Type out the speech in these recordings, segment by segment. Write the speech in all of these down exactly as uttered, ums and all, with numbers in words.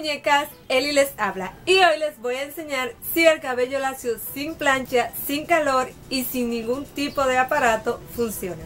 muñecas, Eli les habla y hoy les voy a enseñar si el cabello lacio sin plancha, sin calor y sin ningún tipo de aparato funciona.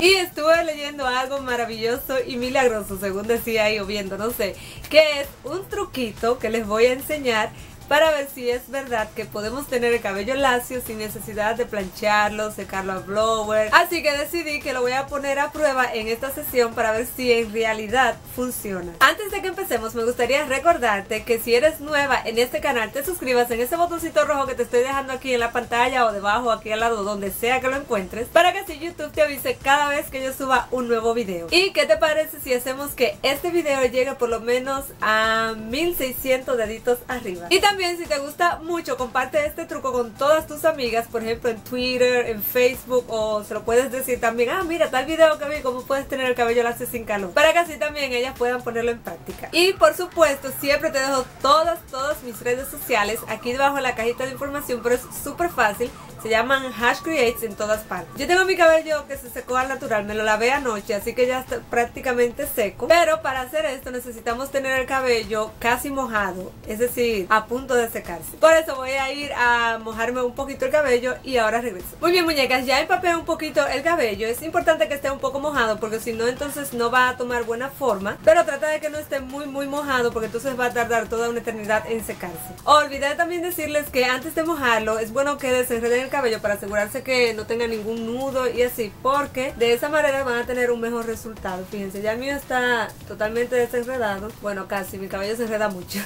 Y estuve leyendo algo maravilloso y milagroso, según decía ahí o viendo, no sé, que es un truquito que les voy a enseñar para ver si es verdad que podemos tener el cabello lacio sin necesidad de plancharlo, secarlo a blower. Así que decidí que lo voy a poner a prueba en esta sesión para ver si en realidad funciona. Antes de que empecemos, me gustaría recordarte que si eres nueva en este canal, te suscribas en ese botoncito rojo que te estoy dejando aquí en la pantalla o debajo, aquí al lado, donde sea que lo encuentres, para que así YouTube te avise cada vez que yo suba un nuevo video. ¿Y qué te parece si hacemos que este video llegue por lo menos a mil seiscientos deditos arriba? Y también, si te gusta mucho, comparte este truco con todas tus amigas, por ejemplo en Twitter, en Facebook, o se lo puedes decir también: ah, mira tal video que vi, cómo puedes tener el cabello lacio sin calor, para que así también ellas puedan ponerlo en práctica. Y por supuesto, siempre te dejo todas, todas mis redes sociales aquí debajo en la cajita de información, pero es súper fácil, se llaman Hash Creates en todas partes. Yo tengo mi cabello que se secó al natural, me lo lavé anoche, así que ya está prácticamente seco, pero para hacer esto necesitamos tener el cabello casi mojado, es decir, a punto de secarse. Por eso voy a ir a mojarme un poquito el cabello y ahora regreso. Muy bien, muñecas, ya empapé un poquito el cabello. Es importante que esté un poco mojado, porque si no, entonces no va a tomar buena forma, pero trata de que no esté muy muy mojado, porque entonces va a tardar toda una eternidad en secarse. Olvidé también decirles que antes de mojarlo es bueno que desenreden el cabello para asegurarse que no tenga ningún nudo y así, porque de esa manera van a tener un mejor resultado. Fíjense, ya el mío está totalmente desenredado, bueno, casi, mi cabello se enreda mucho.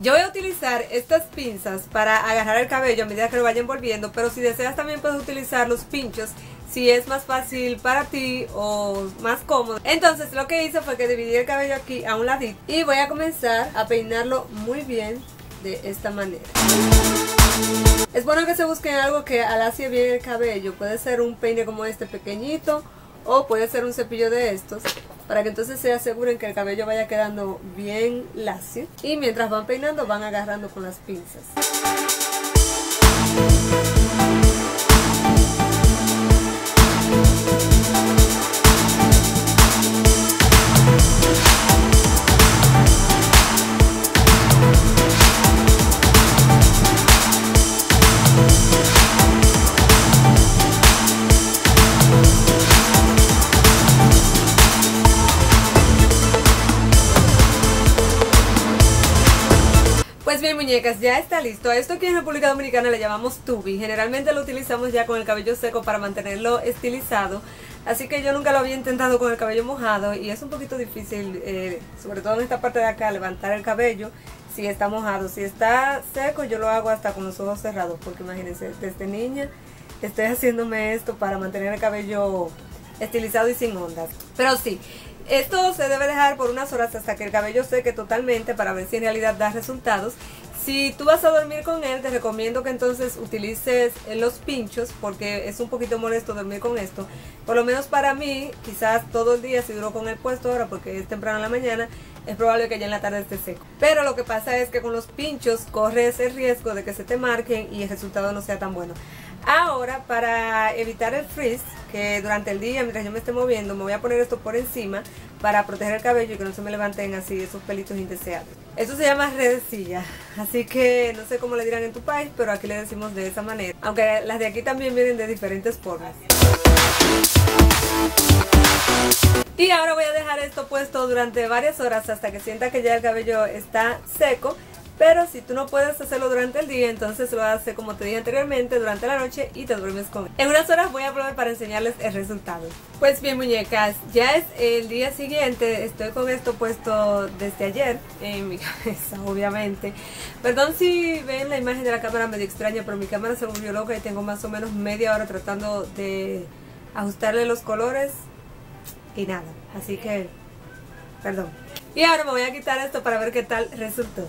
Yo voy a utilizar estas pinzas para agarrar el cabello a medida que lo vaya envolviendo, pero si deseas también puedes utilizar los pinchos si es más fácil para ti o más cómodo. Entonces lo que hice fue que dividí el cabello aquí a un ladito y voy a comenzar a peinarlo muy bien de esta manera. Es bueno que se busquen algo que alacie bien el cabello, puede ser un peine como este pequeñito o puede ser un cepillo de estos, para que entonces se aseguren que el cabello vaya quedando bien lacio y mientras van peinando van agarrando con las pinzas. Pues bien, muñecas, ya está listo. A esto aquí en República Dominicana le llamamos tubi. Generalmente lo utilizamos ya con el cabello seco para mantenerlo estilizado. Así que yo nunca lo había intentado con el cabello mojado y es un poquito difícil, eh, sobre todo en esta parte de acá, levantar el cabello si está mojado. Si está seco yo lo hago hasta con los ojos cerrados, porque imagínense, desde niña estoy haciéndome esto para mantener el cabello estilizado y sin ondas. Pero sí, esto se debe dejar por unas horas hasta que el cabello seque totalmente para ver si en realidad da resultados. Si tú vas a dormir con él, te recomiendo que entonces utilices los pinchos, porque es un poquito molesto dormir con esto. Por lo menos para mí, quizás todo el día, si duro con el puesto ahora porque es temprano en la mañana, es probable que ya en la tarde esté seco. Pero lo que pasa es que con los pinchos corres el riesgo de que se te marquen y el resultado no sea tan bueno. Ahora, para evitar el frizz, que durante el día mientras yo me esté moviendo, me voy a poner esto por encima para proteger el cabello y que no se me levanten así esos pelitos indeseados. Eso se llama redecilla, así que no sé cómo le dirán en tu país, pero aquí le decimos de esa manera, aunque las de aquí también vienen de diferentes formas. Y ahora voy a dejar esto puesto durante varias horas hasta que sienta que ya el cabello está seco. Pero si tú no puedes hacerlo durante el día, entonces lo haces, como te dije anteriormente, durante la noche y te duermes con él. En unas horas voy a volver para enseñarles el resultado. Pues bien, muñecas, ya es el día siguiente. Estoy con esto puesto desde ayer en mi cabeza, obviamente. Perdón si ven la imagen de la cámara medio extraña, pero mi cámara se volvió loca y tengo más o menos media hora tratando de ajustarle los colores y nada, así que perdón. Y ahora me voy a quitar esto para ver qué tal resultó.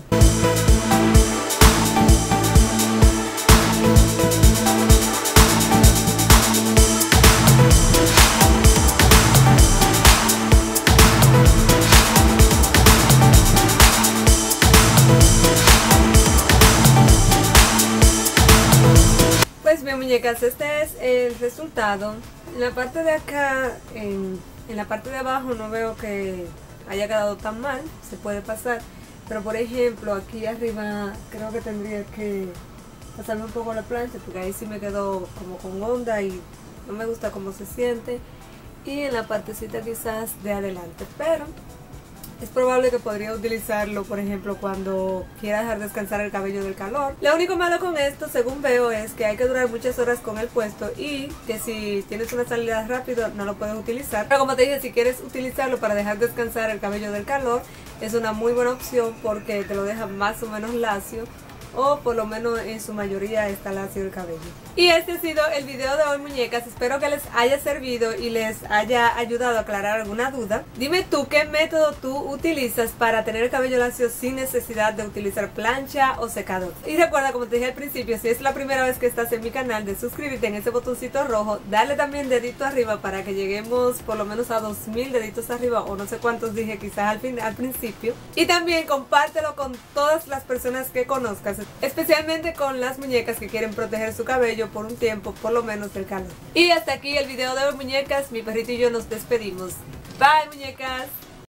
Pues bien, muñecas, este es el resultado. En la parte de acá, en En la parte de abajo no veo que haya quedado tan mal, se puede pasar, pero por ejemplo aquí arriba creo que tendría que pasarme un poco la plancha, porque ahí sí me quedó como con onda y no me gusta cómo se siente, y en la partecita quizás de adelante, pero es probable que podría utilizarlo, por ejemplo, cuando quiera dejar descansar el cabello del calor. Lo único malo con esto, según veo, es que hay que durar muchas horas con el puesto y que si tienes una salida rápido no lo puedes utilizar. Pero como te dije, si quieres utilizarlo para dejar descansar el cabello del calor, es una muy buena opción porque te lo deja más o menos lacio, o por lo menos en su mayoría está lacio el cabello. Y este ha sido el video de hoy, muñecas. Espero que les haya servido y les haya ayudado a aclarar alguna duda. Dime tú qué método tú utilizas para tener el cabello lacio sin necesidad de utilizar plancha o secador. Y recuerda, como te dije al principio, si es la primera vez que estás en mi canal, de suscribirte en ese botoncito rojo, dale también dedito arriba para que lleguemos por lo menos a dos mil deditos arriba, o no sé cuántos dije quizás al, fin, al principio. Y también compártelo con todas las personas que conozcas, especialmente con las muñecas que quieren proteger su cabello por un tiempo, por lo menos, del calor. Y hasta aquí el video de hoy, muñecas. Mi perrito y yo nos despedimos. Bye, muñecas.